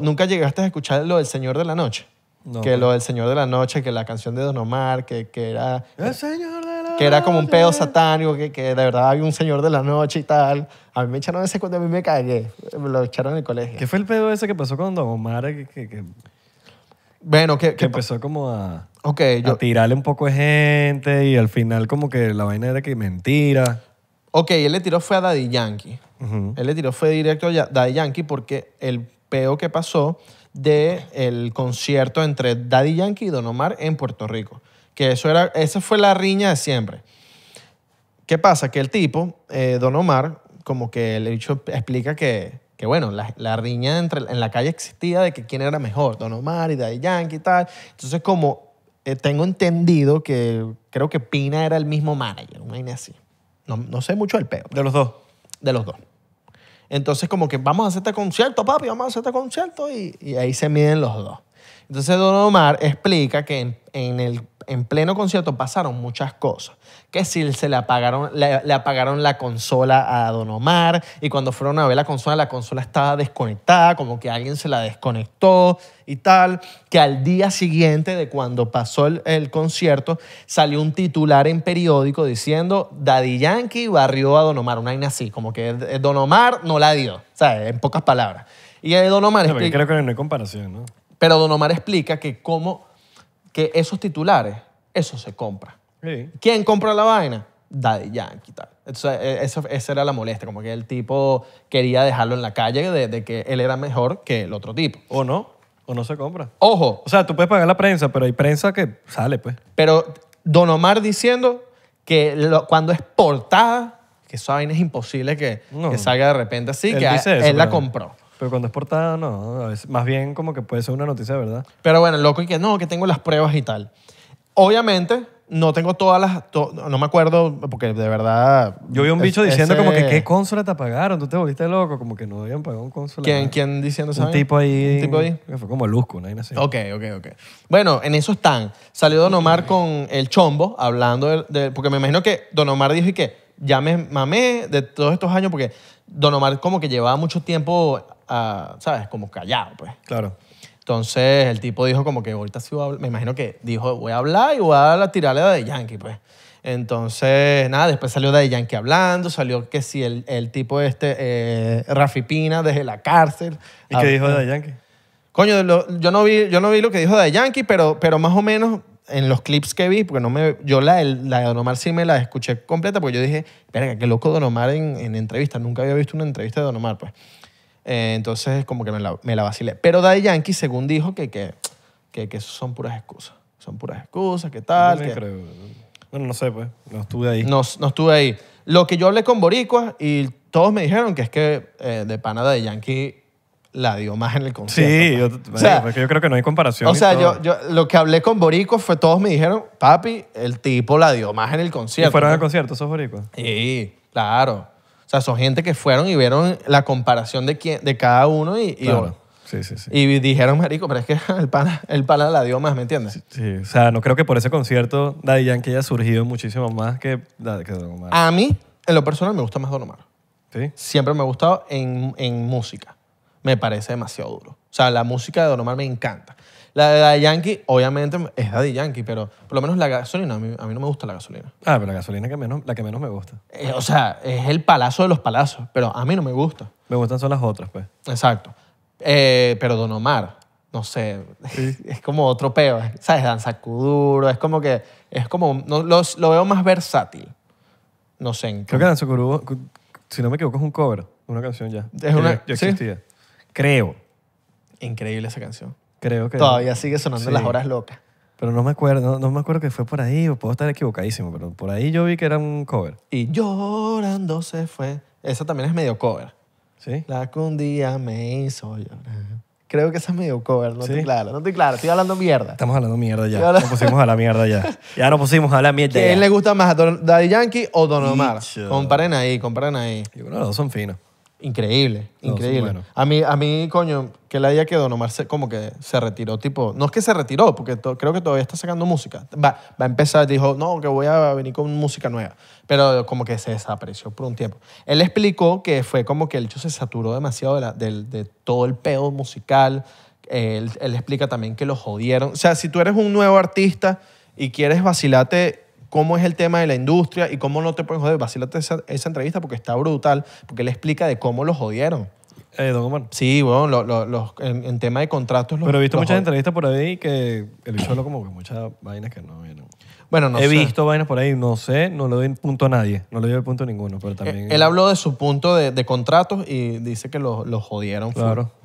¿Nunca llegaste a escuchar lo del Señor de la Noche? No, que lo del Señor de la Noche, que la canción de Don Omar, que era... El Señor de la Noche. Que era como un pedo satánico, que de verdad había un Señor de la Noche y tal. A mí me echaron ese cuento, a mí me cagué. Me lo echaron en el colegio. ¿Qué fue el pedo ese que pasó con Don Omar? Bueno, que empezó como a... Okay, a tirarle un poco de gente y al final como que la vaina era que mentira. Ok, él le tiró fue a Daddy Yankee. Uh-huh. Él le tiró fue directo a Daddy Yankee porque el peo que pasó del concierto entre Daddy Yankee y Don Omar en Puerto Rico. Que eso era, esa fue la riña de siempre. ¿Qué pasa? Que el tipo, Don Omar, como que le explica que bueno, la riña en la calle existía de que quién era mejor, Don Omar y Daddy Yankee y tal. Entonces, como tengo entendido que creo que Pina era el mismo manager, una vaina así. No sé mucho del peo. ¿De los dos? De los dos. Entonces, como que vamos a hacer este concierto, papi, vamos a hacer este concierto. Y ahí se miden los dos. Entonces, Don Omar explica que en pleno concierto pasaron muchas cosas. Que si se le apagaron la consola a Don Omar, y cuando fueron a ver la consola estaba desconectada, como que alguien se la desconectó y tal. Que al día siguiente de cuando pasó el concierto salió un titular en periódico diciendo Daddy Yankee barrió a Don Omar, una vaina así, como que Don Omar no la dio, ¿sabes? En pocas palabras. Y Don Omar explica, pero creo que no hay comparación, ¿no? Pero Don Omar explica que esos titulares, eso se compra. Sí. ¿Quién compra la vaina? Daddy Yankee, tal. Entonces, esa era la molestia, como que el tipo quería dejarlo en la calle de que él era mejor que el otro tipo. O no se compra. Ojo. O sea, tú puedes pagar la prensa, pero hay prensa que sale, pues. Pero Don Omar diciendo que cuando es portada, que esa vaina es imposible que salga de repente así, él que dice eso, él la compró. Pero cuando es portada, no. Es más bien como que puede ser una noticia, ¿verdad? Pero bueno, loco, y que no, que tengo las pruebas y tal. Obviamente, no tengo todas las... no me acuerdo, porque de verdad... Yo vi un bicho diciendo como que ¿qué consola te apagaron? ¿Tú te volviste loco? Como que no habían pagado un consola. ¿Quién diciendo eso? Un tipo ahí. Un tipo ahí. Que fue como Luzco, una vaina así. Ok. Bueno, en eso están. Salió Don Omar con el chombo hablando porque me imagino que Don Omar dijo y que ya me mamé de todos estos años porque Don Omar como que llevaba mucho tiempo... ¿sabes? Como callado, pues. Claro. Entonces el tipo dijo como que ahorita sí voy a hablar. Me imagino que dijo voy a hablar y voy a tirarle a Daddy Yankee, pues. Entonces, nada, después salió Daddy Yankee hablando, salió que si el tipo Rafi Pina desde la cárcel. ¿Y qué dijo Daddy Yankee? Coño, yo no vi lo que dijo Daddy Yankee, pero más o menos en los clips que vi, porque yo la de Don Omar sí me la escuché completa, porque yo dije, verga, qué loco Don Omar en entrevista. Nunca había visto una entrevista de Don Omar, pues. Entonces como que me la vacilé. Pero Daddy Yankee, según dijo, que son puras excusas. Son puras excusas, ¿qué tal? No me creo. Bueno, no sé, pues. No estuve ahí. No estuve ahí. Lo que yo hablé con boricuas y todos me dijeron que es que de pana Daddy Yankee la dio más en el concierto. Sí, yo creo que no hay comparación. O sea, yo lo que hablé con boricuas fue todos me dijeron, papi, el tipo la dio más en el concierto. ¿Y fueron al concierto esos boricuas? Sí, claro. O sea, son gente que fueron y vieron la comparación de cada uno y claro. Sí. Y dijeron, marico, pero es que el pana la dio más, ¿me entiendes? Sí, o sea, no creo que por ese concierto Daddy Yankee haya surgido muchísimo más que Don Omar. A mí, en lo personal, me gusta más Don Omar. ¿Sí? Siempre me ha gustado en música. Me parece demasiado duro. O sea, la música de Don Omar me encanta. La de Daddy Yankee, obviamente, es Daddy Yankee, pero por lo menos la gasolina, a mí no me gusta la gasolina. Ah, pero la gasolina es la que menos me gusta. O sea, es el palazo de los palazos, pero a mí no me gusta. Me gustan son las otras, pues. Exacto. Pero Don Omar, no sé, ¿sí? Es como otro peo, ¿sabes? Danza Kuduro, es como que, no, lo veo más versátil. No sé. Creo que Danza Kuduro, si no me equivoco, es un cover, una canción ya. Es una, yo existía. ¿Sí? Creo. Increíble esa canción. Creo que todavía sigue sonando sí. Las horas locas. Pero no me acuerdo, no me acuerdo que fue por ahí, o puedo estar equivocadísimo, pero por ahí yo vi que era un cover. Y llorando se fue. Esa también es medio cover. ¿Sí? La que un día me hizo llorar. Creo que esa es medio cover, no ¿sí? Estoy claro, estoy hablando mierda. Estamos hablando mierda ya, nos pusimos a la mierda ya. Ya nos pusimos a la mierda. ¿Quién le gusta más, a Daddy Yankee o Don Omar? Comparen ahí. Yo creo que los dos son finos. Increíble, increíble. No, sí, bueno. A mí, coño, que la idea que Don Omar como que se retiró, tipo... No es que se retiró, porque creo que todavía está sacando música. Va a empezar, dijo, no, que voy a venir con música nueva. Pero como que se desapareció por un tiempo. Él explicó que fue como que el hecho se saturó demasiado de todo el pedo musical. Él explica también que lo jodieron. O sea, si tú eres un nuevo artista y quieres vacilarte... cómo es el tema de la industria y cómo no te pueden joder. Vacílate esa entrevista porque está brutal, porque él explica de cómo los jodieron. Don Omar. Sí, bueno, en tema de contratos... Pero he visto muchas entrevistas por ahí que el solo como que muchas vainas que no vienen. Bueno, no sé. He visto vainas por ahí, no sé, no le doy punto a nadie, no le doy punto a ninguno, pero también... Él habló de su punto de contratos y dice que los jodieron. Claro.